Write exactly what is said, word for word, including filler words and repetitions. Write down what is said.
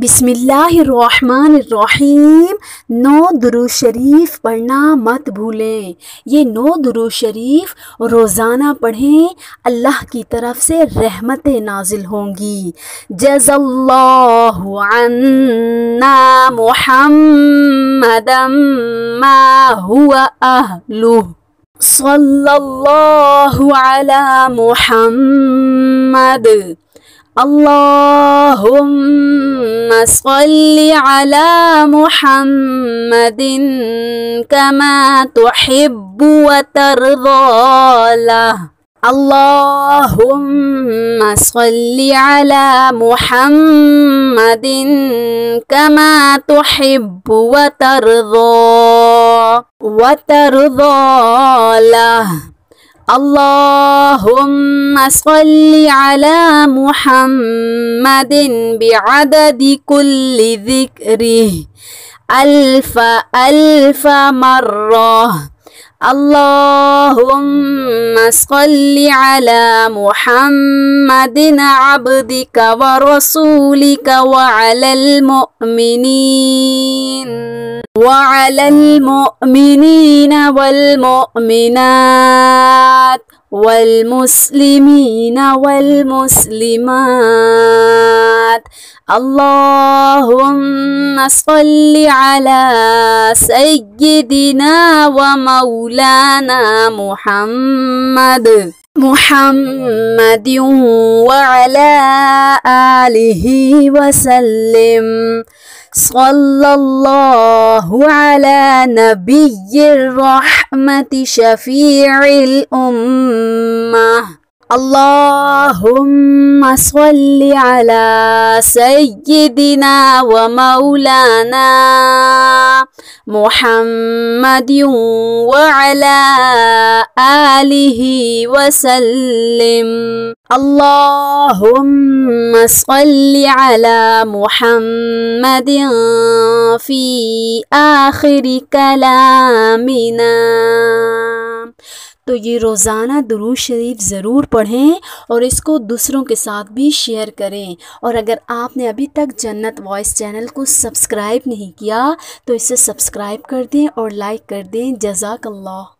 بسم الله الرحمن الرحیم نو درود شریف پڑھنا مت بھولیں. یہ نو درود شریف روزانہ پڑھیں، اللہ کی طرف سے رحمتیں نازل ہوں گی. جزا اللہ عنا محمدا ما هو اہلہ صلی اللہ علی محمد. اللهم صل على محمد كما تحب وترضى له. اللهم صل على محمد كما تحب وترضى وترضى له. اللهم صل على محمد بعدد كل ذكره ألف ألف مرة. اللهم صل على محمد عبدك ورسولك وعلى المؤمنين وعلى المؤمنين والمؤمنات والمسلمين والمسلمات. اللهم صل على سيدنا ومولانا محمد محمد وعلى آله وسلم. صلى الله على نبي الرحمة شفيع الأمة. اللهم صل على سيدنا ومولانا محمد وعلى آله وسلم. اللهم صل على محمد في آخر كلامنا. تو یہ روزانہ درود شریف ضرور پڑھیں اور اس کو دوسروں کے ساتھ بھی شیئر کریں. اور اگر آپ نے ابھی تک جنت وائس چینل کو سبسکرائب نہیں کیا تو اسے سبسکرائب کر دیں اور لائک کر دیں. جزاک اللہ.